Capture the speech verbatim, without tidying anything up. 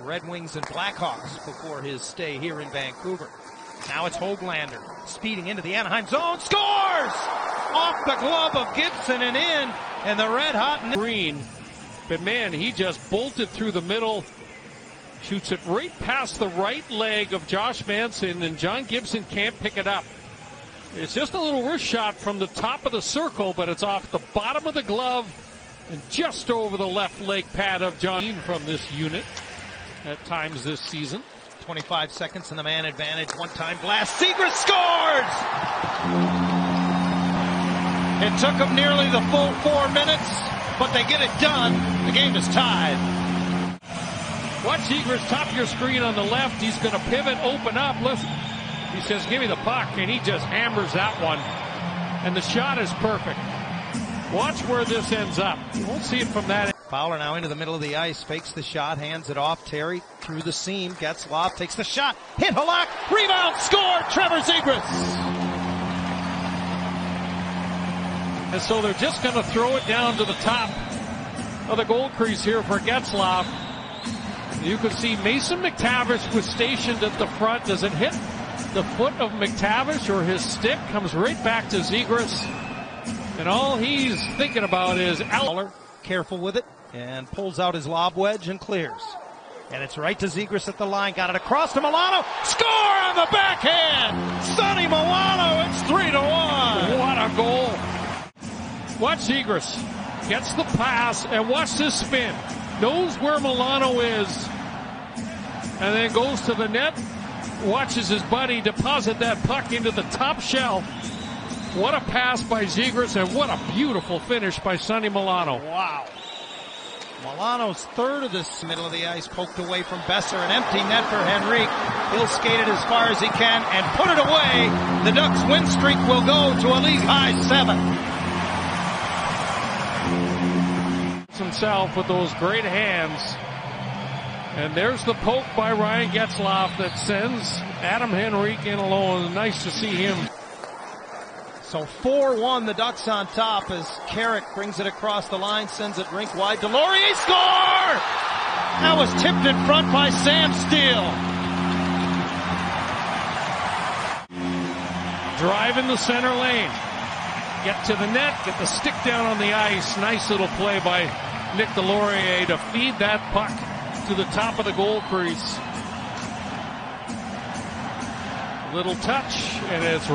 Red Wings and Blackhawks before his stay here in Vancouver. Now it's Hoglander speeding into the Anaheim zone. Scores! Off the glove of Gibson and in. And the red hot Green. But man, he just bolted through the middle. Shoots it right past the right leg of Josh Manson, and John Gibson can't pick it up. It's just a little wrist shot from the top of the circle, but it's off the bottom of the glove and just over the left leg pad of John from this unit at times this season. twenty-five seconds and the man advantage. One-time blast. Zegras scores! It took them nearly the full four minutes, but they get it done. The game is tied. Watch Zegras top your screen on the left. He's going to pivot, open up. Listen, he says, give me the puck, and he just hammers that one. And the shot is perfect. Watch where this ends up. We'll see it from that end. Fowler now into the middle of the ice, fakes the shot, hands it off. Terry through the seam, Getzlaf takes the shot, hit Halak, rebound, score, Trevor Zegras. And so they're just going to throw it down to the top of the goal crease here for Getzlaf. You can see Mason McTavish was stationed at the front. Does it hit the foot of McTavish or his stick? Comes right back to Zegras. And all he's thinking about is Fowler. Careful with it, and pulls out his lob wedge and clears. And it's right to Zegras at the line. Got it across to Milano. Score on the backhand! Sonny Milano, it's three to one. What a goal. Watch Zegras. Gets the pass, and watch this spin. Knows where Milano is, and then goes to the net. Watches his buddy deposit that puck into the top shelf. What a pass by Zegras, and what a beautiful finish by Sonny Milano. Wow. Milano's third of this. Middle of the ice, poked away from Besser. An empty net for Henrique. He'll skate it as far as he can and put it away. The Ducks' win streak will go to a league-high seven. Himself with those great hands. And there's the poke by Ryan Getzlaf that sends Adam Henrique in alone. Nice to see him. So four one, the Ducks on top as Carrick brings it across the line, sends it rink wide. Deslauriers score! That was tipped in front by Sam Steele. Drive in the center lane. Get to the net, get the stick down on the ice. Nice little play by Nick Deslauriers to feed that puck to the top of the goal crease. Little touch, and it's